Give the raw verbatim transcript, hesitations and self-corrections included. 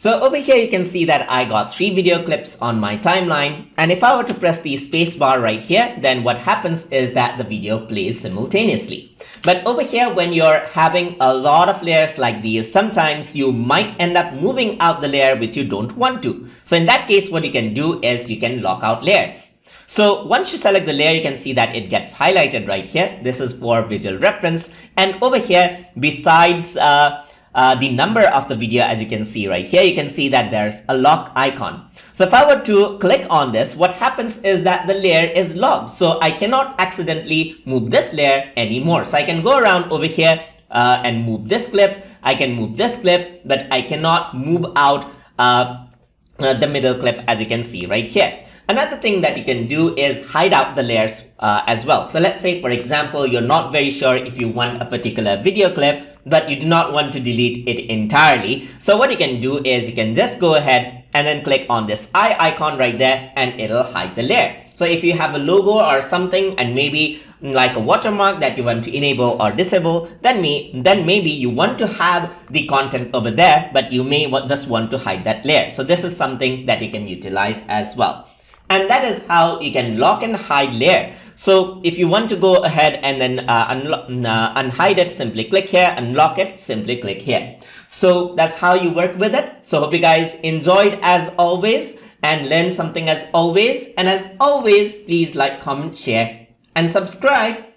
So over here, you can see that I got three video clips on my timeline. And if I were to press the spacebar right here, then what happens is that the video plays simultaneously. But over here, when you're having a lot of layers like these, sometimes you might end up moving out the layer which you don't want to. So in that case, what you can do is you can lock out layers. So once you select the layer, you can see that it gets highlighted right here. This is for visual reference. And over here, besides uh, uh, the number of the video, as you can see right here, you can see that there's a lock icon. So if I were to click on this, what happens is that the layer is locked. So I cannot accidentally move this layer anymore. So I can go around over here uh, and move this clip. I can move this clip, but I cannot move out uh, uh, the middle clip, as you can see right here. Another thing that you can do is hide out the layers uh, as well. So let's say, for example, you're not very sure if you want a particular video clip, but you do not want to delete it entirely. So what you can do is you can just go ahead and then click on this eye icon right there and it'll hide the layer. So if you have a logo or something and maybe like a watermark that you want to enable or disable, then, may, then maybe you want to have the content over there, but you may just want to hide that layer. So this is something that you can utilize as well. And that is how you can lock and hide layer. So if you want to go ahead and then uh, unlock, uh, unhide it, simply click here, unlock it, simply click here. So that's how you work with it. So hope you guys enjoyed as always and learned something as always. And as always, please like, comment, share, and subscribe.